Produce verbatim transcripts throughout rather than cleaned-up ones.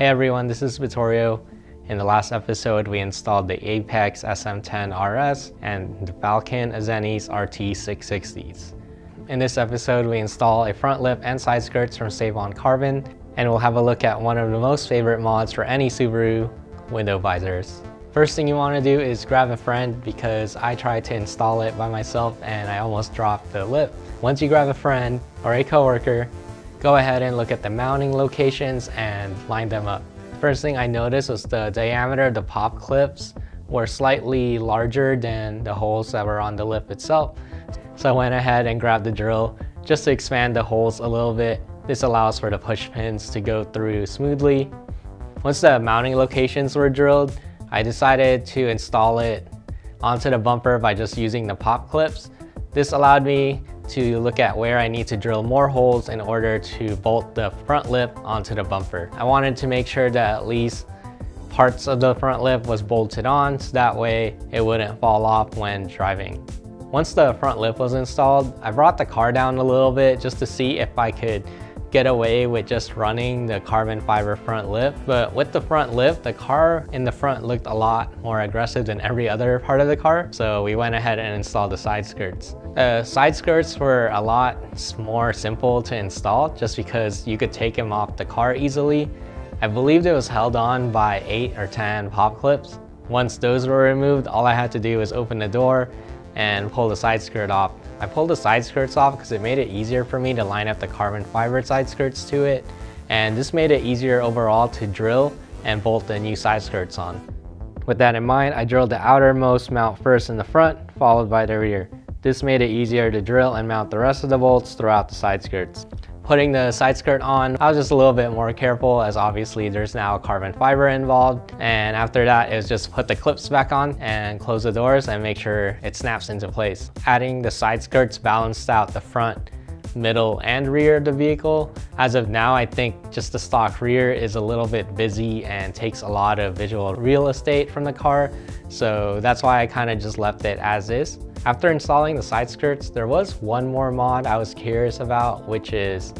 Hey everyone, this is Vittorio. In the last episode, we installed the Apex S M ten R S and the Falken Azenis R T six sixty s. In this episode, we install a front lip and side skirts from Seibon Carbon, and we'll have a look at one of the most favorite mods for any Subaru, window visors. First thing you want to do is grab a friend, because I tried to install it by myself and I almost dropped the lip. Once you grab a friend or a coworker, go ahead and look at the mounting locations and line them up. First thing I noticed was the diameter of the pop clips were slightly larger than the holes that were on the lip itself. So I went ahead and grabbed the drill just to expand the holes a little bit. This allows for the push pins to go through smoothly. Once the mounting locations were drilled, I decided to install it onto the bumper by just using the pop clips. This allowed me to look at where I need to drill more holes in order to bolt the front lip onto the bumper. I wanted to make sure that at least parts of the front lip was bolted on, so that way it wouldn't fall off when driving. Once the front lip was installed, I brought the car down a little bit just to see if I could get away with just running the carbon fiber front lip. But with the front lip, the car in the front looked a lot more aggressive than every other part of the car, so we went ahead and installed the side skirts. The side skirts were a lot more simple to install just because you could take them off the car easily. I believed it was held on by eight or ten pop clips. Once those were removed, all I had to do was open the door and pull the side skirt off. I pulled the side skirts off because it made it easier for me to line up the carbon fiber side skirts to it, and this made it easier overall to drill and bolt the new side skirts on. With that in mind, I drilled the outermost mount first in the front, followed by the rear. This made it easier to drill and mount the rest of the bolts throughout the side skirts. Putting the side skirt on, I was just a little bit more careful, as obviously there's now carbon fiber involved. And after that, it was just put the clips back on and close the doors and make sure it snaps into place. Adding the side skirts balanced out the front, middle, and rear of the vehicle. As of now, I think just the stock rear is a little bit busy and takes a lot of visual real estate from the car, so that's why I kind of just left it as is. After installing the side skirts, there was one more mod I was curious about, which is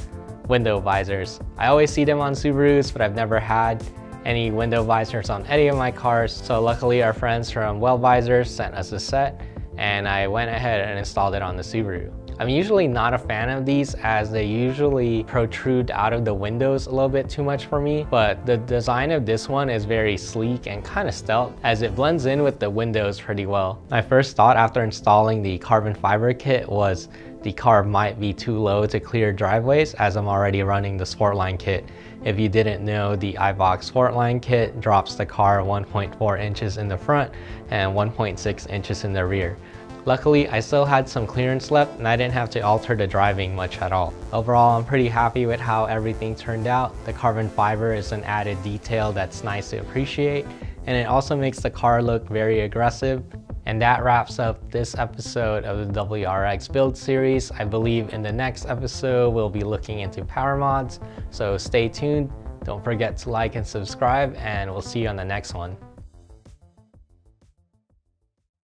window visors. I always see them on Subarus, but I've never had any window visors on any of my cars, so luckily our friends from WellVisors sent us a set, and I went ahead and installed it on the Subaru. I'm usually not a fan of these, as they usually protrude out of the windows a little bit too much for me, but the design of this one is very sleek and kind of stealth, as it blends in with the windows pretty well. My first thought after installing the carbon fiber kit was the car might be too low to clear driveways, as I'm already running the Sportline kit. If you didn't know, the Eibach Sportline kit drops the car one point four inches in the front and one point six inches in the rear. Luckily, I still had some clearance left and I didn't have to alter the driving much at all. Overall, I'm pretty happy with how everything turned out. The carbon fiber is an added detail that's nice to appreciate, and it also makes the car look very aggressive. And that wraps up this episode of the W R X build series. I believe in the next episode we'll be looking into power mods, so stay tuned. Don't forget to like and subscribe, and we'll see you on the next one.